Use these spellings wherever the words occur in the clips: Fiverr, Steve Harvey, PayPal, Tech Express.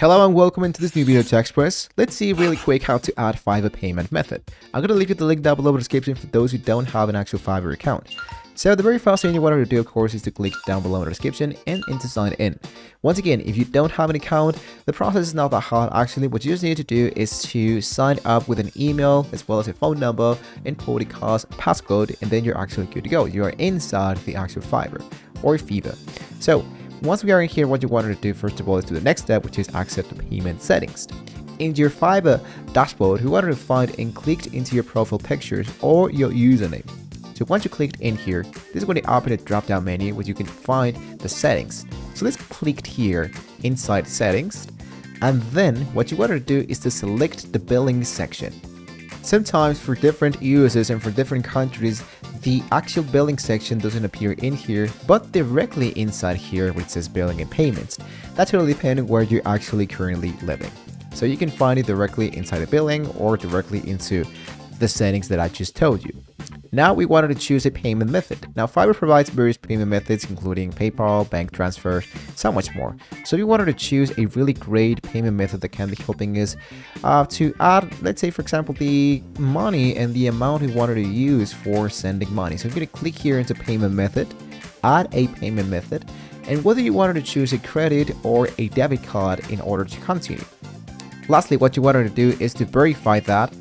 Hello and welcome into this new video, Tech Express. Let's see really quick how to add Fiverr payment method. I'm going to leave you the link down below in the description for those who don't have an actual Fiverr account. So the very first thing you want to do, of course, is to click down below in the description and to sign in. Once again, if you don't have an account, the process is not that hard actually. What you just need to do is to sign up with an email as well as a phone number, import the cost, passcode, and then you're actually good to go. You are inside the actual Fiverr or Fiverr. So once we are in here, what you want to do first of all is do the next step, which is access the payment settings. In your Fiverr dashboard, you want to find and click into your profile pictures or your username. So once you clicked in here, this is going to open a drop-down menu where you can find the settings. So let's click here inside settings, and then what you want to do is to select the billing section. Sometimes for different users and for different countries, the actual billing section doesn't appear in here, but directly inside here which says billing and payments. That's really depending where you're actually currently living. So you can find it directly inside the billing or directly into the settings that I just told you. Now we wanted to choose a payment method. Now Fiverr provides various payment methods including PayPal, bank transfer, so much more. So we wanted to choose a really great payment method that can be helping us to add, let's say for example, the money and the amount we wanted to use for sending money. So I'm going to click here into payment method, add a payment method, and whether you wanted to choose a credit or a debit card in order to continue. Lastly, what you wanted to do is to verify that.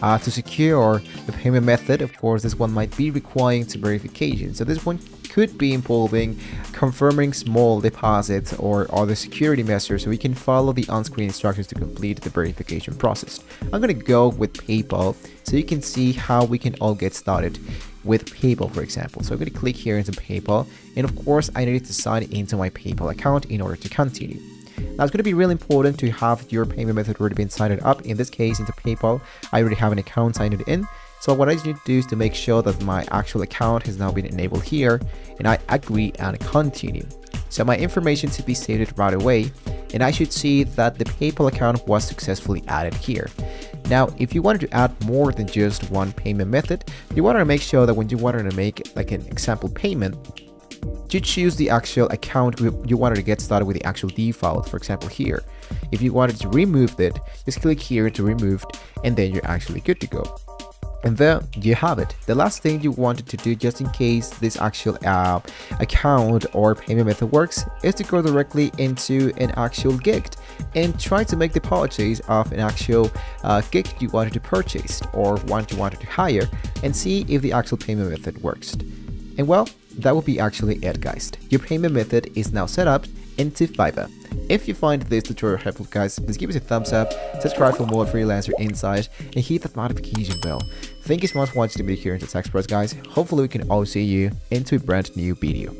To secure the payment method, of course, this one might be requiring some verification. So this one could be involving confirming small deposits or other security measures, so we can follow the on-screen instructions to complete the verification process. I'm going to go with PayPal so you can see how we can all get started with PayPal, for example. So I'm going to click here into PayPal, and of course, I need to sign into my PayPal account in order to continue. Now it's going to be really important to have your payment method already been signed up. In this case, into PayPal, I already have an account signed in. So what I just need to do is to make sure that my actual account has now been enabled here, and I agree and continue. So my information should be saved right away, and I should see that the PayPal account was successfully added here. Now, if you wanted to add more than just one payment method, you want to make sure that when you wanted to make like an example payment, you choose the actual account group you wanted to get started with, the actual default, for example here. If you wanted to remove it, just click here to remove, and then you're actually good to go. And there you have it. The last thing you wanted to do, just in case this actual account or payment method works, is to go directly into an actual gig and try to make the purchase of an actual gig you wanted to purchase or one you wanted to hire, and see if the actual payment method works. And well, that will be actually it, guys. Your payment method is now set up into Fiverr. If you find this tutorial helpful, guys, please give us a thumbs up, subscribe for more freelancer insights, and hit that notification bell. Thank you so much for watching the video here in Tech Express, guys. Hopefully we can all see you into a brand new video.